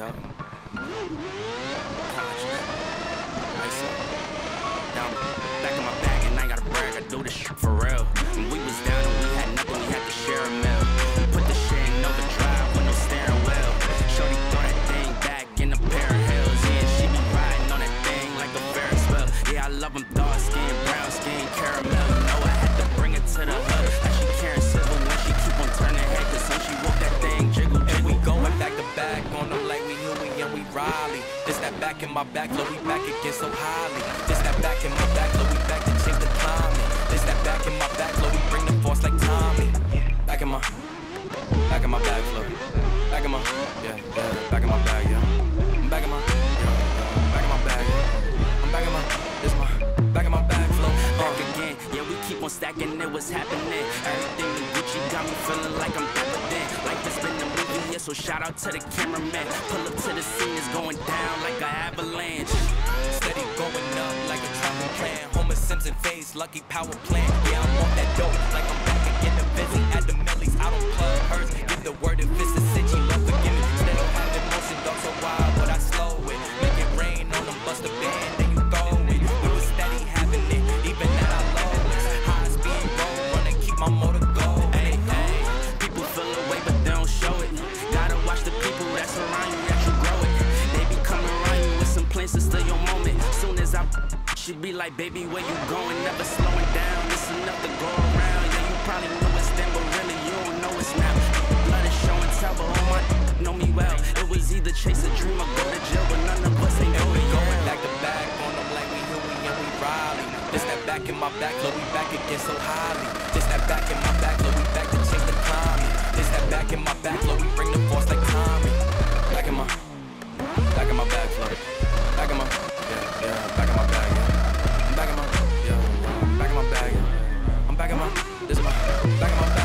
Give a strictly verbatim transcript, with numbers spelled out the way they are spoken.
up. Dodge that. Nice up. Now back on my back, and I ain't gotta brag. I do this shit for real. When we was down and we had nothing, we had to share a meal. Put the shit in overdrive with no steering wheel. Shorty throw that thing back in a pair of heels. Yeah, she be riding on that thing like a Ferris wheel. Yeah, I love them dark skin, brown skin, caramel. No, I had to bring it to the hood. Like she carrying silver when she keep on turning head. Cause when she walk that thing, jiggle, jiggle. We going back to back on them like we Huey and we Riley. This that back in my back, look, we back again so highly. This that back in my back, look, we back to change the climate. This that back in my back, look, we bring the force like Tommy. Back in my, back in my back, look. Back in my, yeah, yeah, back in my bag, yeah. I'm back in my, yeah, back in my bag, yeah. I'm back in my, this my, back in my bag, flow. Back again, yeah, we keep on stacking it, what's happening? Everything with Gucci got me feeling like I'm dapper then. Like it's been a movie, yeah, so shout out to the cameraman. Pull up to the scene, it's going down like an avalanche. Steady going up like a travel plan. Homer Simpson phase, lucky power plant. Yeah, I'm on that dope, like I'm back again to visit. At the Millie's, I don't plug hers. Give the word if it's a city, love forgive me. They don't have the motion, dog, so why would I slow it? Make it rain on them, bust a band, then you throw it. We was steady having it, even at our lowest. High speed road, running, keep my motor gold. Hey, hey, people feel away, but they don't show it. Gotta watch the people that's around you, that you grow it. They be coming around you with some plans to steal your moment. Soon as I, she be like, baby, where you going? Never slowing down, it's enough to go around. Yeah, you probably know it's them, but really you don't know it's now. Blood is show and tell, but all my know me well. It was either chase a dream or go to jail, but none of us ain't going. Going back to back on them like we Huey and we Riley. This that back in my back, look, we back again so highly. This that back in my back, look, we back to change the climate. This that back in my back, look, we bring the force like Tommy. Back in my, back in my back, look. Back in my, yeah, yeah, back in my back, yeah. I'm back in my, yeah, back in my bag. I'm back in my, this is my, back in my bag.